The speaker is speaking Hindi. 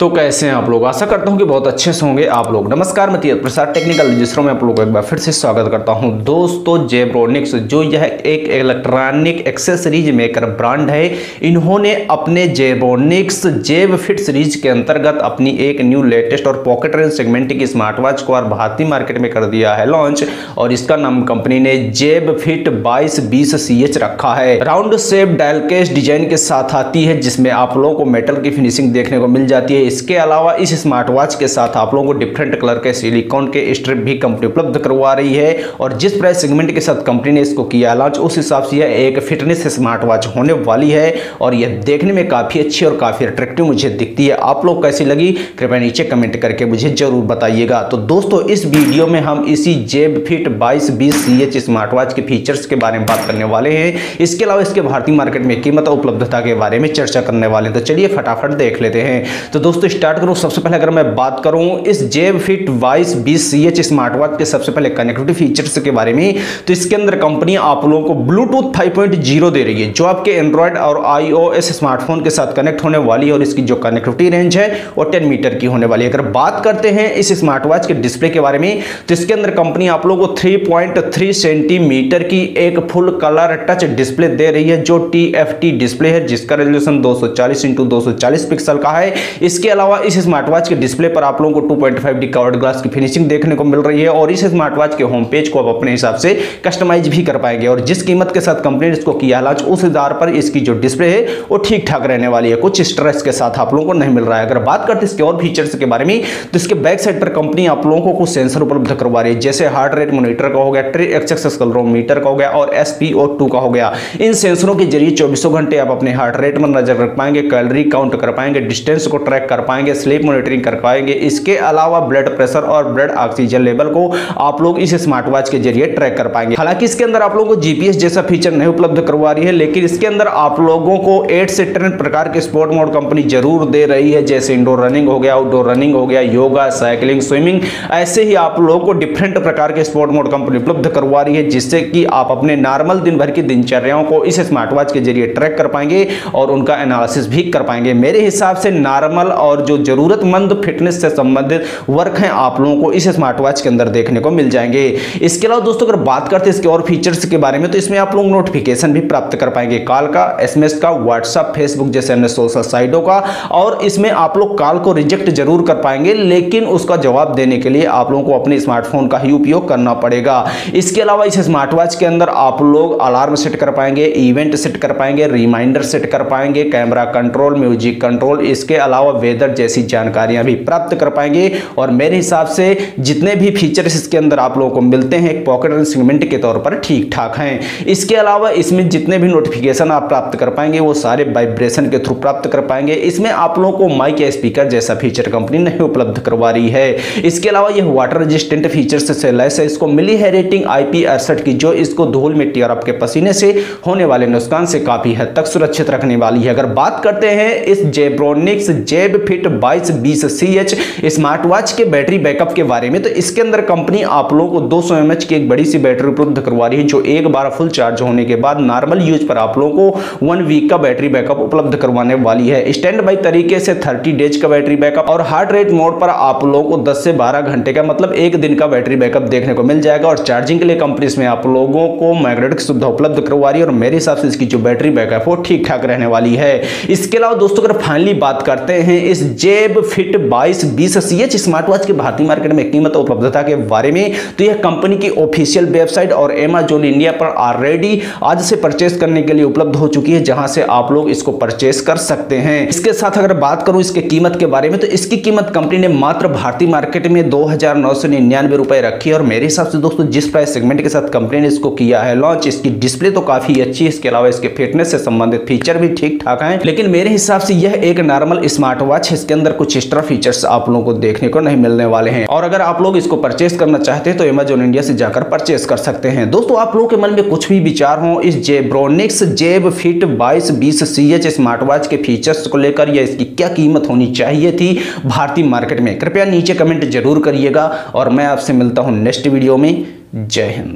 तो कैसे हैं आप लोग, आशा करता हूं कि बहुत अच्छे से होंगे आप लोग। नमस्कार, मैं तीरथ प्रसाद टेक्निकल रजिस्ट्रो में आप लोग एक बार फिर से स्वागत करता हूं। दोस्तों, जेब्रोनिक्स जो यह एक इलेक्ट्रॉनिक एक्सेसरीज मेकर ब्रांड है, इन्होंने अपने जेब्रोनिक्स जेब फिट सीरीज के अंतर्गत अपनी एक न्यू लेटेस्ट और पॉकेट रेंज सेगमेंट की स्मार्ट वॉच को भारतीय मार्केट में कर दिया है लॉन्च, और इसका नाम कंपनी ने जेब फिट 2220CH रखा है। Round shape dial case design के साथ आती है, जिसमें आप लोगों को मेटल की फिनिशिंग देखने को मिल जाती है। इसके अलावा इस स्मार्ट वॉच के साथ आप लोगों को डिफरेंट कलर के सिलिकॉन के स्ट्रिप भी कंपनी उपलब्ध करवा रही है, और जिस प्राइस सेगमेंट के साथ कंपनी ने इसको किया लॉन्च, उस हिसाब से यह एक फिटनेस स्मार्ट वॉच होने वाली है, और यह देखने में काफ़ी अच्छी और काफ़ी अट्रैक्टिव मुझे दिखती है। आप लोग कैसी लगी कृपया नीचे कमेंट करके मुझे जरूर बताइएगा। तो दोस्तों, इस वीडियो में हम इसी Zeb fit 2220CH smart watch के फीचर्स के बारे में बात करने वाले हैं। इसके अलावा इसके भारतीय मार्केट में कीमत और उपलब्धता के बारे में चर्चा करने वाले हैं। तो चलिए फटाफट देख लेते हैं। तो दोस्तों स्टार्ट करूं। सबसे पहले अगर मैं बात करूं इस जेब फिट 2220CH स्मार्ट वॉच के सबसे पहले कनेक्टिविटी फीचर्स के बारे में, तो इसके अंदर कंपनी आप लोगों को ब्लूटूथ 5.0 दे रही है, जो आपके एंड्रॉयड और iOS स्मार्टफोन के साथ कनेक्ट होने वाली है, और इसकी जो कनेक्टिविटी रेंज है वो 10 मीटर की होने वाली है। अगर बात करते हैं इस स्मार्ट वॉच के डिस्प्ले के बारे में, तो इसके अंदर कंपनी आप लोगों को 3.3 सेंटीमीटर की एक फुल कलर टच डिस्प्ले दे रही है, जो TFT डिस्प्ले है, जिसका रेजोल्यूशन 240x240 पिक्सल का है। इसके अलावा इस स्मार्ट वॉच के डिस्प्ले पर आप लोगों को 2.5D कवर्ड ग्लास की फिनिशिंग देखने को मिल रही है, और इस स्मार्ट वॉच के होम पेज को आप अपने हिसाब से कस्टमाइज भी कर पाएंगे। और जिस कीमत के साथ कंपनी ने इसको किया लॉन्च, उस आधार पर इसकी जो डिस्प्ले है वो ठीक ठाक रहने वाली है, कुछ स्ट्रेस के साथ आप लोगों को नहीं मिल रहा है। अगर बात करते इसके और फीचर्स के बारे में, तो इसके बैक साइड पर कंपनी आप लोगों को कुछ सेंसर उपलब्ध करवा रही है, जैसे हार्ट रेट मोनिटर का हो गया, ट्रिएक्स एक्सेलरोमीटर का हो गया, और SPO2 का हो गया। इन सेंसरों के जरिए 24 घंटे आप अपने हार्ट रेट पर नजर रख पाएंगे, कैलोरी काउंट कर पाएंगे, डिस्टेंस को ट्रैक कर पाएंगे, स्लीप मॉनिटरिंग कर पाएंगे। इसके अलावा ब्लड प्रेशर और ब्लड ऑक्सीजन लेवल को आप लोग इस स्मार्ट वॉच के जरिए ट्रैक कर पाएंगे। हालांकि इसके अंदर आप लोगों को GPS जैसा फीचर नहीं उपलब्ध करवा रही है, लेकिन इसके अंदर आप लोगों को 8 से 10 प्रकार के स्पोर्ट मोड कंपनी जरूर दे रही है, जैसे इंडोर रनिंग हो गया, आउटडोर रनिंग हो गया, योगा, साइकिलिंग, स्विमिंग। ऐसे ही आप लोगों को डिफरेंट प्रकार के स्पोर्ट मोड कंपनी उपलब्ध करवा रही है, जिससे कि आप अपने नॉर्मल दिन भर की दिनचर्याओं को इस स्मार्ट वॉच के जरिए ट्रैक कर पाएंगे और उनका एनालिसिस भी कर पाएंगे। मेरे हिसाब से नॉर्मल और जो जरूरतमंद फिटनेस से संबंधित वर्क हैं आप लोगों को इस स्मार्ट वॉच के अंदर देखने को मिल जाएंगे। इसके अलावा दोस्तों अगर बात करते हैं इसके और फीचर्स के बारे में, तो इसमें आप लोग नोटिफिकेशन भी प्राप्त कर पाएंगे, कॉल का, SMS का, WhatsApp, Facebook जैसे अन्य सोशल साइटों का। और इसमें आप लोग कॉल को रिजेक्ट जरूर कर पाएंगे, लेकिन उसका जवाब देने के लिए आप लोगों को अपने स्मार्टफोन का ही उपयोग करना पड़ेगा। इसके अलावा इस स्मार्ट वॉच के अंदर आप लोग अलार्म सेट कर पाएंगे, इवेंट सेट कर पाएंगे, रिमाइंडर सेट कर पाएंगे, कैमरा कंट्रोल, म्यूजिक कंट्रोल, इसके अलावा वेदर जैसी जानकारियां भी प्राप्त कर पाएंगे। और मेरे हिसाब से जितने भी फीचर्स इसके अंदर आप लोगों को मिलते हैं एक पॉकेट रेंज सेगमेंट के तौर पर ठीक ठाक हैं। इसके अलावा इसमें जितने भी नोटिफिकेशन आप प्राप्त कर पाएंगे वो सारे वाइब्रेशन के थ्रू प्राप्त कर पाएंगे। इसमें आप लोगों को माइक या स्पीकर जैसा फीचर कंपनी नहीं उपलब्ध करवा रही है। इसके अलावा यह वाटर रेजिस्टेंट फीचर्स से लैस है, इसको मिली है रेटिंग IP 68 की, जो इसको धूल मिट्टी और आपके पसीने से होने वाले नुकसान से काफी हद तक सुरक्षित रखने वाली है। अगर बात करते हैं इस Zebronics Zeb fit 2220CH smart watch के बैटरी बैकअप के बारे में, तो इसके अंदर कंपनी आप लोगों को 200 mAh की एक बड़ी सी बैटरी उपलब्ध करवा रही है, जो एक बार फुल चार्ज होने के बाद नॉर्मल यूज पर आप लोगों को 1 वीक का बैटरी बैकअप उपलब्ध करवाने वाली है। स्टैंड बाई तरीके से 30 डेज का बैटरी बैकअप, और हार्ट रेट मोड पर आप लोगों को 10 से 12 घंटे का मतलब 1 दिन का बैटरी बैकअप देखने को मिल जाएगा। और चार्जिंग के लिए कंपनी इसमें आप लोगों को मैग्नेटिक सुविधा उपलब्ध करवा रही है, और मेरे हिसाब से इसकी जो बैटरी बैकअप वो ठीक ठाक रहने वाली है। इसके अलावा दोस्तों अगर फाइनली बात करते हैं इस जेब फिट 2220CH स्मार्ट वॉच के भारतीय मार्केट में कीमत और उपलब्धता के बारे में, तो यह कंपनी की ऑफिशियल वेबसाइट और Amazon इंडिया पर ऑलरेडी आज से परचेस करने के लिए उपलब्ध हो चुकी है, जहां से आप लोग इसको परचेस कर सकते हैं। इसके साथ अगर बात करूं इसके कीमत के बारे में, तो इसकी कीमत कंपनी ने मात्र भारतीय मार्केट में 2999 रुपए रखी है, और मेरे हिसाब से दोस्तों जिस प्राइस सेगमेंट के साथ कंपनी ने इसको किया है लॉन्च, इसकी डिस्प्ले तो काफी अच्छी है, इसके अलावा इसके फिटनेस से संबंधित फीचर भी ठीक ठाक है, लेकिन मेरे हिसाब से यह एक नॉर्मल स्मार्ट वॉच है, इसके अंदर कुछ एक्स्ट्रा फीचर्स आप लोगों को देखने को नहीं मिलने वाले हैं। और अगर आप लोग इसको परचेस करना चाहते हैं तो Amazon इंडिया से जाकर परचेस कर सकते हैं। दोस्तों आप लोगों के मन में कुछ भी विचार हो इस Zebronics Zeb fit 2220CH smart watch के फीचर्स को लेकर, या इसकी क्या कीमत होनी चाहिए थी भारतीय मार्केट में, कृपया नीचे कमेंट जरूर करिएगा। और मैं आपसे मिलता हूं नेक्स्ट वीडियो में। जय हिंद।